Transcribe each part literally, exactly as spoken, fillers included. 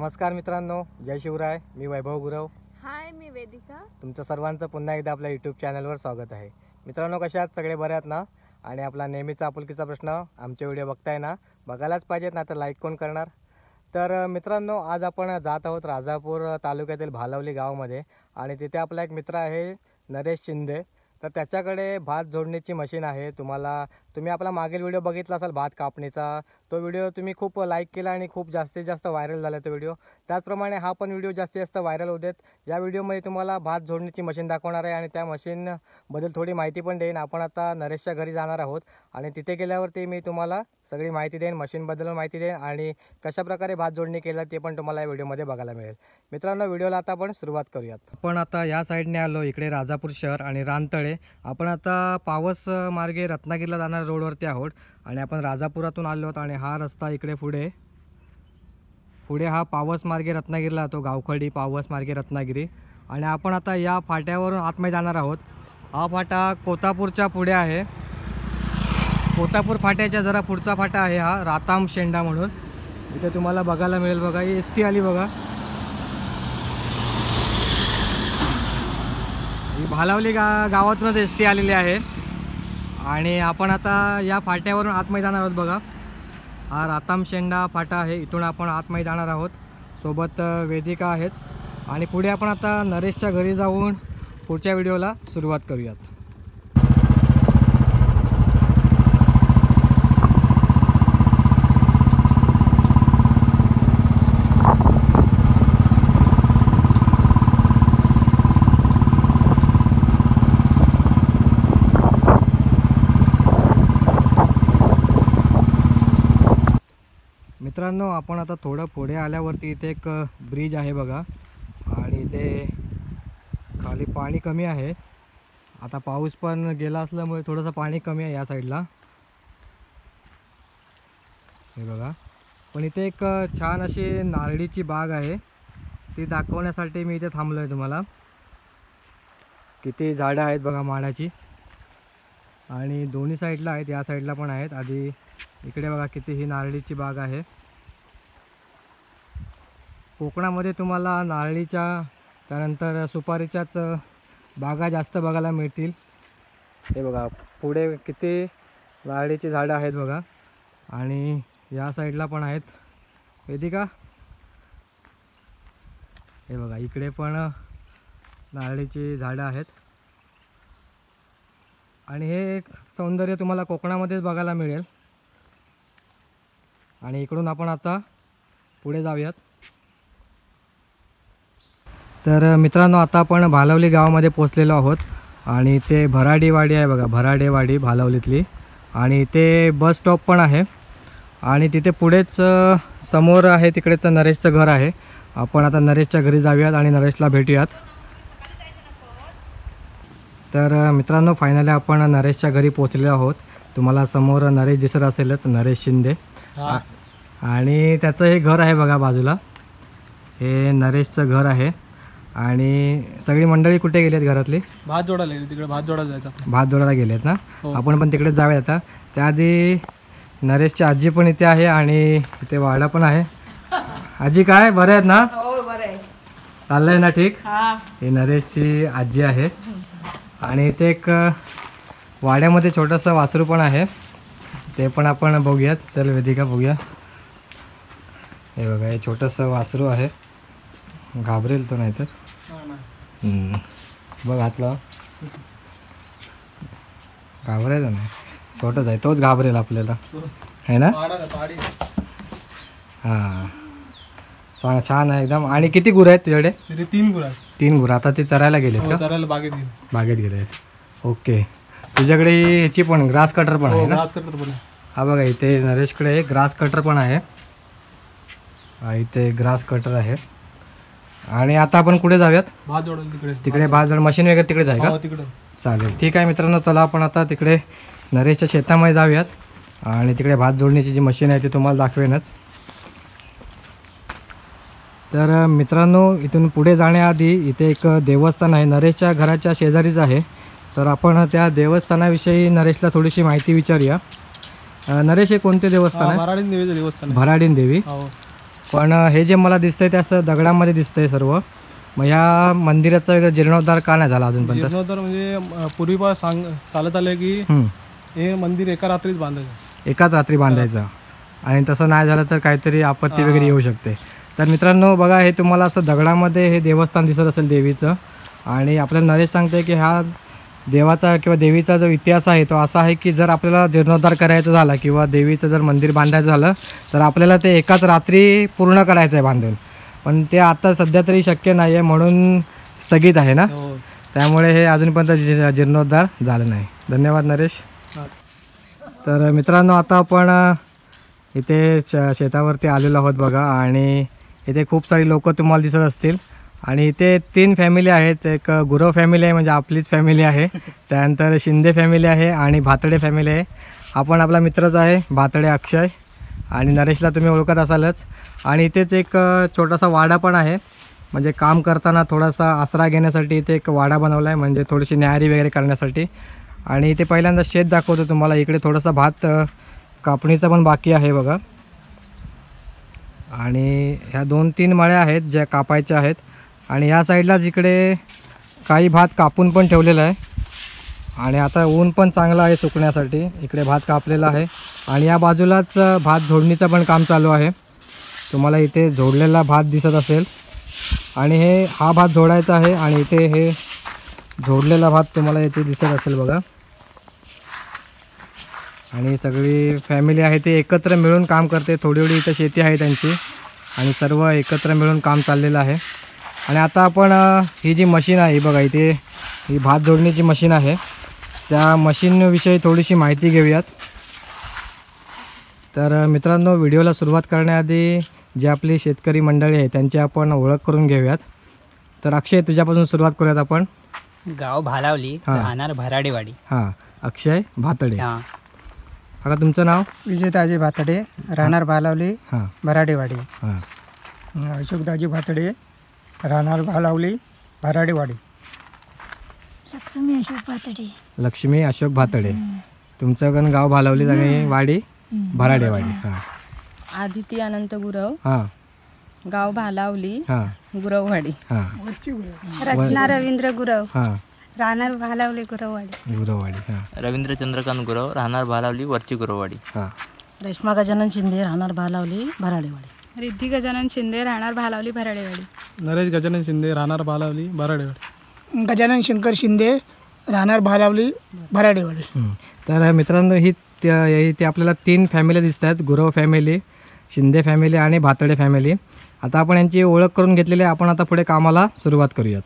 नमस्कार मित्रांनो, जय शिवराय. मी वैभव गुरव. हाय, मी वेदिका. तुमचं सर्वांचं पुन्हा एकदा आपल्या यूट्यूब चॅनलवर स्वागत आहे. मित्रांनो, कशा आहात? सगळे बरे आहात ना? आणि आपला नेहमीचा आपुलकीचा प्रश्न, आमचे व्हिडिओ बघताय ना? बघायलाच पाहिजेत ना, तर लाईक कोण करणार? तर मित्रांनो, आज आपण जात आहोत राजापूर तालुक्यातील भालावली गावामध्ये आणि तिथे आपला एक मित्र आहे नरेश शिंदे. तर त्याच्याकडे भात जोडणीची मशीन आहे. तुम्हाला तुम्ही आपला मागील व्हिडिओ बघितला असाल भात कापणीचा, तो व्हिडिओ तुम्ही खूप लाईक केला आणि खूप जास्तीत जास्त व्हायरल झाला तो व्हिडिओ. त्याचप्रमाणे हा पण व्हिडिओ जास्तीत जास्त व्हायरल होऊ देत. या व्हिडिओमध्ये तुम्हाला भात जोडणीची मशीन दाखवणार आहे आणि त्या मशीनबद्दल थोडी माहिती पण देईन. आपण आता नरेशच्या घरी जाणार आहोत आणि तिथे गेल्यावरती मी तुम्हाला सगळी माहिती देईन, मशीनबद्दल माहिती देईन आणि कशाप्रकारे भात जोडणी केला ते पण तुम्हाला या व्हिडिओमध्ये बघायला मिळेल. मित्रांनो, व्हिडिओला आता आपण सुरुवात करूयात. पण आता या साईडने आलो, इकडे राजापूर शहर आणि रानतळे. आपण आता पावस मार्गे रत्नागिरीला जाणार रोडवरती आहोत आणि आपण राजापुरातून आलो आहोत आणि हा रस्ता इकडे पुढे पुढे हा पावस मार्गे रत्नागिरीला जातो, गावखडी पावस मार्गे रत्नागिरी. आणि आपण आता या फाट्यावरून आतमध्ये जाणार आहोत. हा फाटा कोतापूरच्या पुढे आहे. कोतापूर फाट्याच्या जरा पुढचा फाटा आहे हा, राताम शेंडा म्हणून. इथे तुम्हाला बघायला मिळेल. बघा, ही एस टी आली. बघा, ही भालावली गा गावातूनच एस टी आलेली आहे. आणि आपण आता या फाट्यावरून आतमध्ये जाणार आहोत. बघा, हा राताम शेंडा फाटा आहे. इथून आपण आतमध्ये जाणार आहोत. सोबत वेदिका आहेच. आणि पुढे आपण आता नरेशच्या घरी जाऊन पुढच्या व्हिडिओला सुरुवात करूयात. मित्रांनो, आपण आता थोडं पुढे आल्यावरती इथे एक ब्रिज आहे बघा. आणि इथे खाली पाणी कमी आहे. आता पाऊस पण गेला असल्यामुळे थोडंसं पाणी कमी आहे या साईडला. हे बघा, पण इथे एक छान अशी नारळीची बाग आहे, ती दाखवण्यासाठी मी इथे थांबलो आहे. तुम्हाला किती झाडं आहेत बघा माडाची, आणि दोन्ही साईडला आहेत, या साईडला पण आहेत. आधी इकडे बघा किती ही नारळीची बाग आहे. कोकणामध्ये तुम्हाला नारळीच्या, त्यानंतर सुपारीच्याच बागा जास्त बघायला मिळतील. हे बघा, पुढे किती नारळीची झाडं आहेत बघा. आणि या साईडला पण आहेत. वेदिका, हे बघा, इकडे पण नारळीची झाडं आहेत. आणि हे एक सौंदर्य तुम्हाला कोकणामध्येच बघायला मिळेल. आणि इकडून आपण आता पुढे जाऊयात. तर मित्रांनो, आता आपण भालावली गावामध्ये पोचलेलो आहोत. आणि इथे भराडी वाडी आहे बघा, भराडी वाडी भालावलीतली. आणि इथे बस स्टॉप पण आहे. आणि तिथे पुढेच समोर आहे तिकडेचं नरेशचं घर आहे. आपण आता नरेशच्या घरी जाऊयात आणि नरेशला भेटूयात. तर मित्रांनो, फायनली आपण नरेशच्या घरी पोचलेलो आहोत. तुम्हाला समोर नरेश दिसत असेलच, नरेश शिंदे. आणि त्याचं हे घर आहे बघा बाजूला, हे नरेशचं घर आहे. आणि सगळी मंडळी कुठे गेली आहेत घरातली? भात जोडायला गेली, तिकडे भात जोडायला जायचं. भात जोडायला गेले आहेत ना, आपण पण तिकडे जाऊया आता. त्याआधी नरेशची आजी पण इथे आहे आणि इथे वाडा पण आहे. आजी काय बरे आहेत ना? चाललंय ना ठीक? हे नरेशची आजी आहे. आणि इथे एक वाड्यामध्ये छोटंसं वासरू पण आहे, ते पण आपण बघूयात. चल वेदिका बघूया. हे बघा, हे छोटंसं वासरू आहे. घाबरेल तो नाही तर. बघ, हातला घाबरायचं नाही, छोटंच आहे, तोच घाबरेल आपल्याला है ना. हां, चांग छान आहे एकदम. आणि किती गुरं आहेत तुझ्याकडे? तीन गुरं. तीन गुरं आता ते चरायला गेले का? चरायला बागेत बागेत गेले आहेत. ओके, तुझ्याकडे ह्याची पण ग्रास कटर पण आहे ना? ग्रास कटर पण. हा बघा, इथे नरेशकडे ग्रास कटर पण आहे. इथे ग्रास कटर आहे. आणि आता आपण कुठे जाऊयात? भात जोडून तिकडे. तिकडे भात जोड मशीन वगैरे तिकडे जाय का? तिकडे चालेल, ठीक आहे. मित्रांनो, चला आपण आता तिकडे नरेशच्या शेतामध्ये जाऊयात आणि तिकडे भात जोडणीची जी मशीन आहे ती तुम्हाला दाखवेनच. तर मित्रांनो, इथून पुढे जाण्याआधी इथे एक देवस्थान आहे, नरेशच्या घराच्या शेजारीच आहे. तर आपण त्या देवस्थानाविषयी नरेशला थोडीशी माहिती विचारूया. नरेश, हे कोणते देवस्थान आहे? भराडीन देवी देवस्थान. भराडीन देवी. पण हे जे मला दिसतंय ते असं दगडामध्ये दिसतंय सर्व. मग ह्या मंदिराचा वगैरे जीर्णोद्धार का नाही झाला अजून? पण जीर्णोद्धार म्हणजे पूर्वी पण सांग चालत आले की हे मंदिर एका रात्रीच बांधायचं, एकाच रात्री बांधायचं, आणि तसं नाही झालं तर काहीतरी आपत्ती वगैरे येऊ शकते. तर मित्रांनो बघा, हे तुम्हाला असं दगडामध्ये हे देवस्थान दिसत असेल देवीचं, आणि आपल्याला नरेश सांगते की हा देवाचा किंवा देवीचा जो इतिहास आहे तो असा आहे की जर आपल्याला जीर्णोद्धार करायचा झाला किंवा देवीचं जर मंदिर बांधायचं झालं तर आपल्याला ते एकाच रात्री पूर्ण करायचं आहे बांधून, पण ते आता सध्या तरी शक्य नाही आहे म्हणून स्थगित आहे ना, त्यामुळे हे अजूनपर्यंत जीर्णोद्धार झालं नाही. धन्यवाद नरेश. तर मित्रांनो आता आपण इथे शेतावरती आलेलो आहोत बघा, आणि इथे खूप सारी लोक तुम्हाला दिसत असतील, आणि इथे तीन फॅमिली आहेत. एक गुरव फॅमिली आहे म्हणजे आपलीच फॅमिली आहे, त्यानंतर शिंदे फॅमिली आहे आणि भातडे फॅमिली आहे. आपण आपला मित्रच आहे भातडे अक्षय, आणि नरेशला तुम्ही ओळखत असालच. आणि इथेच एक छोटासा वाडा पण आहे, म्हणजे काम करताना थोडासा आसरा घेण्यासाठी इथे एक वाडा बनवला आहे, म्हणजे थोडीशी न्याहारी वगैरे करण्यासाठी. आणि इथे पहिल्यांदा शेत दाखवतो तुम्हाला. इकडे थोडासा भात कापणीचा पण बाकी आहे बघा, आणि ह्या दोन तीन मळ्या आहेत ज्या कापायच्या आहेत, आणि ह्या साईडलाच इकडे काही भात कापून पण ठेवलेला आहे. आणि आता ऊन पण चांगलं आहे सुकण्यासाठी, इकडे भात कापलेला आहे. आणि या बाजूलाच भात झोडणीचं पण काम चालू आहे, तुम्हाला इथे झोडलेला भात दिसत असेल. आणि हे हा भात झोडायचा आहे, आणि इथे हे झोडलेला भात तुम्हाला इथे दिसत असेल बघा. आणि सगळी फॅमिली आहे ते एकत्र मिळून काम करते, थोडी थोडी इथं शेती आहे त्यांची, आणि सर्व एकत्र मिळून काम चाललेलं आहे. आणि आता आपण ही जी मशीन आहे बघा, इथे ही भात जोडणीची मशीन आहे, त्या मशीनविषयी थोडीशी माहिती घेऊयात. तर मित्रांनो व्हिडिओला सुरुवात करण्याआधी जी आपली शेतकरी मंडळी आहे त्यांची आपण ओळख करून घेऊयात. तर अक्षय तुझ्यापासून सुरुवात करूयात आपण. गाव भालावली, राहणार भराडी वाडी. हां अक्षय भातडे. हां आता तुमचं नाव? विजय ताजे भातडे, राहणार भालावली भराडी वाडी. हां अशोक दाजी भातडे, राहणार भालावली भराडी वाडी. लक्ष्मी अशोक भातडे. लक्ष्मी अशोक भातडे. तुमचं पण गाव भालावली आणि वाडी भराडी वाडी. हां आदित्यांद गुरव. हां गाव भालावली गुरववाडी. हां रचना रवींद्र गुरव. हां राहणार भालावली गुरववाडी गुरववाडी. हां रवींद्र चंद्रकांत गुरव, राहणार भालावली वरची गुरववाडी. हां रेश्मा गजानन शिंदे, राहणार भालावली भराडेवाडी. रिद्धी गजानन शिंदे, राहणार भालावली भराडेवाडी. नरेश गजानन शिंदे, राहणार भालावली भराडेवाडी. गजानन शंकर शिंदे, राहणार भालावली भराडेवाडी. तर मित्रांनो ही ते आपल्याला तीन फॅमिली दिसत आहेत, गुरव फॅमिली, शिंदे फॅमिली आणि भातडे फॅमिली. आता आपण यांची ओळख करून घेतलेली आहे, आपण आता पुढे कामाला सुरुवात करूयात.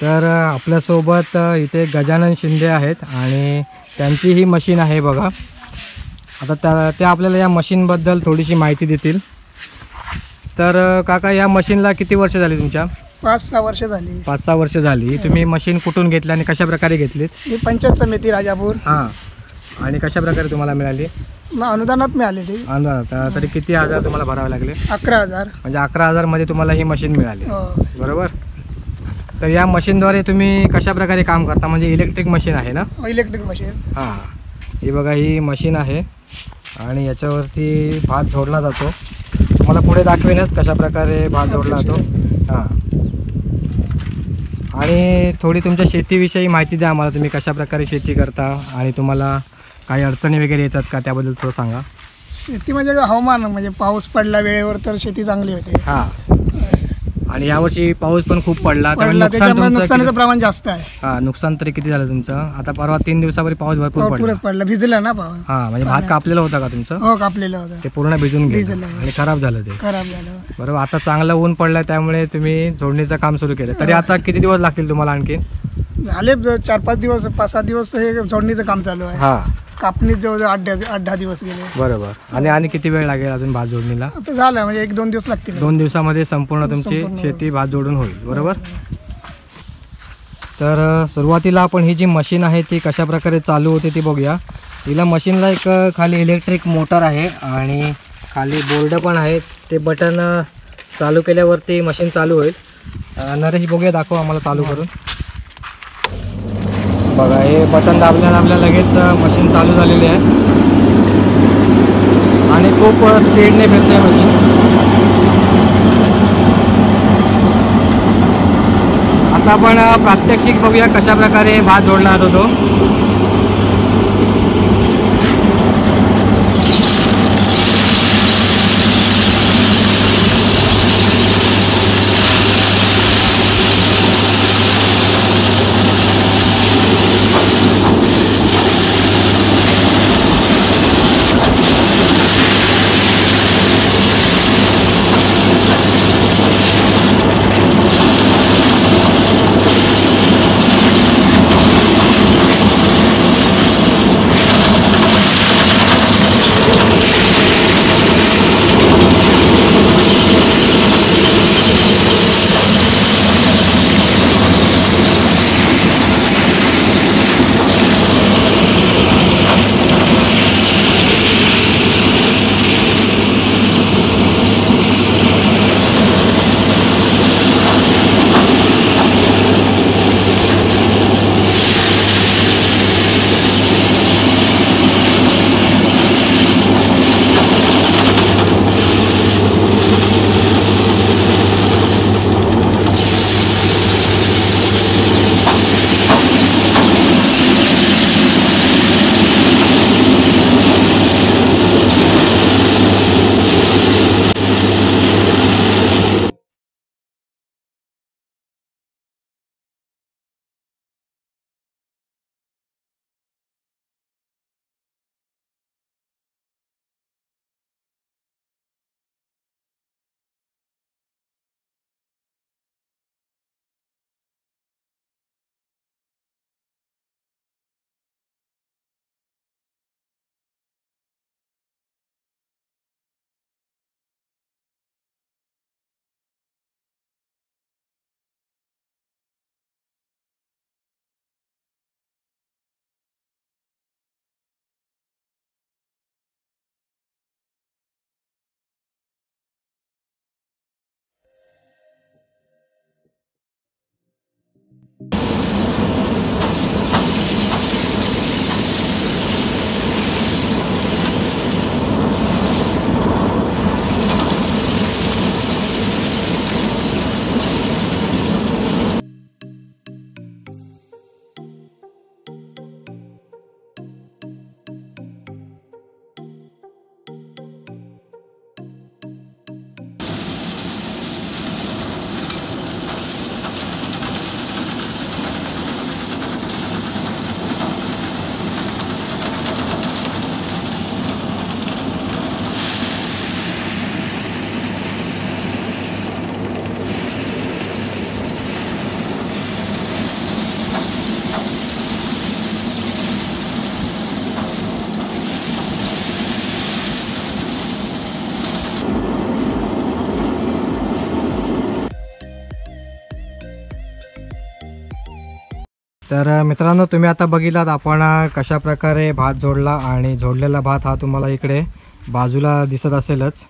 तर आपल्यासोबत इथे गजानन शिंदे आहेत, आणि त्यांची ही मशीन आहे बघा. आता त्या त्या आपल्याला या मशीनबद्दल थोडीशी माहिती देतील. तर काका या मशीनला किती वर्ष झाली तुमच्या? पाच सहा वर्ष झाली. पाच सहा वर्ष झाली. तुम्ही मशीन कुठून घेतली आणि कशा प्रकारे घेतलीत? ही पंचायत समिती राजापूर. हां आणि कशा प्रकारे तुम्हाला मिळाली? अनुदानात मिळाली ती. अनुदानात. तरी किती हजार तुम्हाला भरावे लागले? अकरा हजार. म्हणजे अकरा हजार मध्ये तुम्हाला ही मशीन मिळाली बरोबर. तर या मशीनद्वारे तुम्ही कशा प्रकारे काम करता? म्हणजे इलेक्ट्रिक मशीन आहे ना? Electric machine. हां ही बघा ही मशीन आहे, आणि याच्यावरती भात झोडला जातो. मला पुढे दाखवेनच कशा प्रकारे भात झोडला जातो. हां आणि थोडी तुमच्या शेतीविषयी माहिती द्या आम्हाला, तुम्ही कशा प्रकारे शेती करता आणि तुम्हाला काही अडचणी वगैरे येतात का त्याबद्दल थोडं सांगा. शेती म्हणजे हवामान म्हणजे पाऊस पडला वेळेवर तर शेती चांगली होते. हां आणि यावर्षी पाऊस पण खूप पडला, त्यामुळे नुकसानाचं प्रमाण जास्त आहे. हां नुकसान तरी किती झालं तुमचं? आता परवा तीन दिवसापूर्वी पाऊस भरपूर पडला, पडला भिजला ना पाऊस. हां म्हणजे भात कापलेला होता का तुमचं? हो कापलेला होता, ते पूर्ण भिजून गेलं आणि खराब झालं ते. खराब झालं बरोबर. आता चांगलं ऊन पडलं त्यामुळे तुम्ही झोडणीचं काम सुरू केलं. तरी आता किती दिवस लागतील तुम्हाला? आणखी झाले चार पाच दिवस, पाच सात दिवस हे झोडणीचं काम चालू आहे. हां कापणीत जवळजवळ आठ आठ दहा दिवस गेले बरोबर. आणि आणि किती वेळ लागेल अजून भात जोडणीला? झालं म्हणजे एक दोन दिवस लागतील. दोन दिवसामध्ये संपूर्ण तुमची शेती भात जोडून होईल बरोबर. तर सुरुवातीला आपण ही जी मशीन आहे ती कशा प्रकारे चालू होते ती बघूया. हिला मशीनला एक खाली इलेक्ट्रिक मोटर आहे आणि खाली बोर्ड पण आहे, ते बटन चालू केल्यावरती मशीन चालू होईल. नरेश बघूया दाखव आम्हाला चालू करून. बघा हे बटन दाबल्यानं आपल्या लगेच मशीन चालू झालेली आहे, आणि खूप स्पीडने फिरते मशीन. आता आपण प्रात्यक्षिक बघूया कशा प्रकारे भात जोडला जातो। तर मित्रांनो, तुम्ही आता बघितलात आपण कशा प्रकारे भात जोडला आणि जोडलेला भात हा तुम्हाला इकडे बाजूला दिसत असेलच।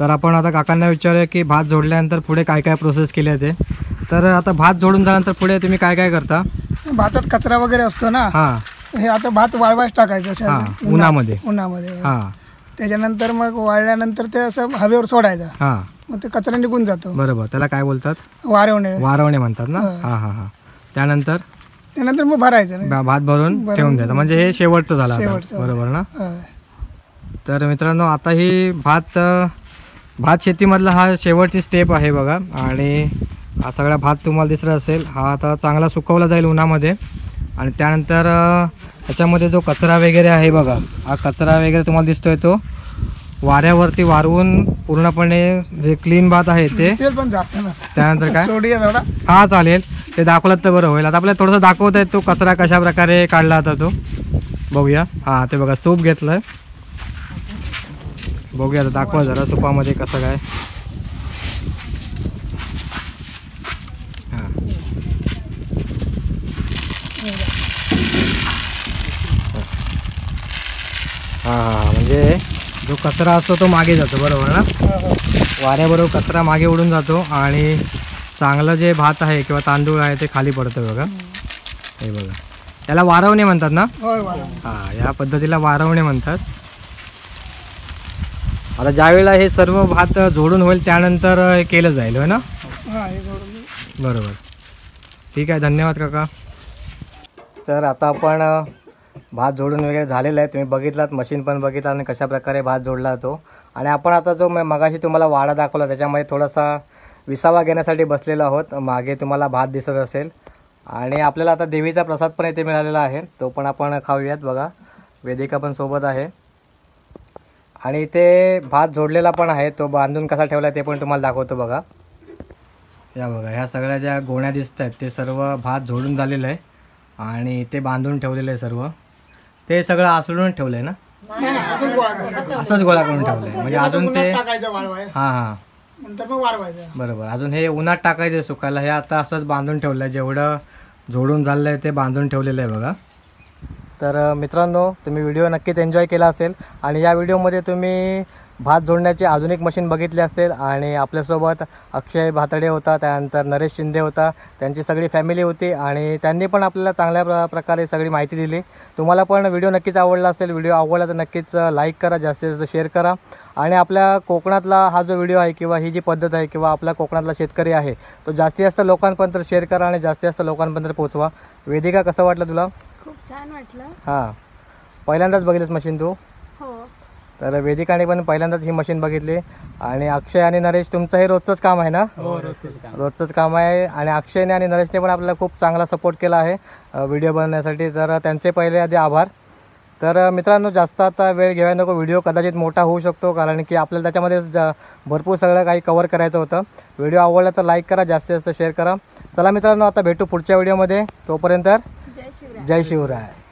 तर आपण आता काकांना विचारूया की भात जोडल्यानंतर पुढे काय काय प्रोसेस केली आहे ते। तर आता भात जोडून झाल्यानंतर पुढे तुम्ही काय काय करता? भातात कचरा वगैरे असतो ना, हां, हे आता भात वाळवायला टाकायचं असं उन्हामध्ये उन्हामध्ये हां, त्याच्यानंतर मग वाळल्यानंतर ते असं हवेवर सोडायचं, हां, मग ते कचरा निघून जातो। बरोबर, त्याला काय बोलतात? वारवणे वारवणे म्हणतात ना, हां हां हां। त्यानंतर त्यानंतर मग भरायचं, भात भरून ठेवून द्यायचं, म्हणजे हे शेवटचं झालं आता, बरोबर ना। तर मित्रांनो, आता ही भात भात शेतीमधला हा शेवटची स्टेप आहे बघा। आणि हा सगळा भात तुम्हाला दिसला असेल, हा आता चांगला सुकवला जाईल उन्हामध्ये आणि त्यानंतर त्याच्यामध्ये जो कचरा वगैरे आहे बघा, हा कचरा वगैरे तुम्हाला दिसतोय तो वाऱ्यावरती वारवून पूर्णपणे जे क्लीन भात आहे ते, त्यानंतर काय हा चालेल ते दाखवलं तर बरं होईल। आता आपल्याला थोडंसं दाखवत आहे तो कचरा कशा प्रकारे काढला आता तो बघूया। हां, ते बघा सूप घेतलं, बघूया आता दाखवा जरा सूपामध्ये कसं काय। हां, हां, म्हणजे जो कचरा असतो तो मागे जातो, बरोबर ना, वाऱ्याबरोबर कचरा मागे उडून जातो आणि चांगलं जे भात आहे किंवा तांदूळ आहे ते खाली पडतं बघा। हे बघा, त्याला वारवणे म्हणतात ना, हां, या पद्धतीला वारवणे म्हणतात। आता ज्यावेळेला हे सर्व भात जोडून होईल त्यानंतर केलं जाईल, हो ना, बरोबर। ठीक है, धन्यवाद काका। तर आता आपण भात जोडून वगैरे झालेला आहे, तुम्ही बघितलात, मशीन पण बघितलं आणि कशा प्रकारे भात जोडला तो। आणि आपण आता जो मगाशी तुम्हाला वाडा दाखवला त्याच्यामध्ये थोडासा विसावा घेण्यासाठी बसलेलो आहोत, मागे तुम्हाला भात दिसत असेल। आणि आपल्याला आता देवीचा प्रसाद पण इथे मिळालेला आहे, तो पण आपण खाऊयात। बघा वेदिका पण सोबत आहे आणि इथे भात जोडलेला पण आहे, तो बांधून कसा ठेवला ते पण तुम्हाला दाखवतो। बघा या बघा ह्या सगळ्या ज्या गोण्या दिसत आहेत ते सर्व भात जोडून झालेलं आहे आणि इथे बांधून ठेवलेलं आहे सर्व। ते सगळं आसळून ठेवलंय ना, असंच गोळा करून ठेवलंय, म्हणजे अजून ते हां हां बरोबर, अजून हे उन्हात टाकायचं सुकायला। हे आता असंच बांधून ठेवलं आहे, जेवढं जोडून झालेलं आहे ते बांधून ठेवलेलं आहे बघा। तर मित्रांनो, तुम्ही व्हिडिओ नक्कीच एन्जॉय केला असेल आणि या व्हिडिओमध्ये तुम्ही भात जोडण्याची अजून एक मशीन बघितली असेल। आणि आपल्यासोबत अक्षय भातडे होता, त्यानंतर नरेश शिंदे होता, त्यांची सगळी फॅमिली होती आणि त्यांनी पण आपल्याला चांगल्या प्रकारे सगळी माहिती दिली। तुम्हाला पण व्हिडिओ नक्कीच आवडला असेल, व्हिडिओ आवडला तर नक्कीच लाईक करा, जास्तीत जास्त शेअर करा। आणि आपल्या कोकणातला हा जो व्हिडिओ आहे किंवा ही जी पद्धत आहे किंवा आपला कोकणातला शेतकरी आहे तो जास्तीत जास्त लोकांपर्यंत शेअर करा आणि जास्तीत जास्त लोकांपर्यंत पोहोचवा। वेदिका, कसं वाटलं तुला? खूप छान वाटलं। हां, पहिल्यांदाच बघितलंस मशीन तू? तर वेदिकाने पण पहिल्यांदाच ही मशीन बघितली। आणि अक्षय आणि नरेश, तुमचं हे रोजचंच काम आहे ना? हो, रोजचंच काम आहे। आणि अक्षयने आणि नरेशने पण आपल्याला खूप चांगला सपोर्ट केला आहे व्हिडिओ बनवण्यासाठी, तर त्यांचे पहिले आधी आभार। तर मित्रांनो, जास्त आता वेळ घ्यायला नको, व्हिडिओ कदाचित मोठा होऊ शकतो, कारण की आपल्याला त्याच्यामध्ये जा भरपूर सगळं काही कवर करायचं होतं। व्हिडिओ आवडला तर लाईक करा, जास्तीत जास्त शेअर करा। चला मित्रांनो, आता भेटू पुढच्या व्हिडिओमध्ये, तोपर्यंत जय शिवराय, जय शिवराय।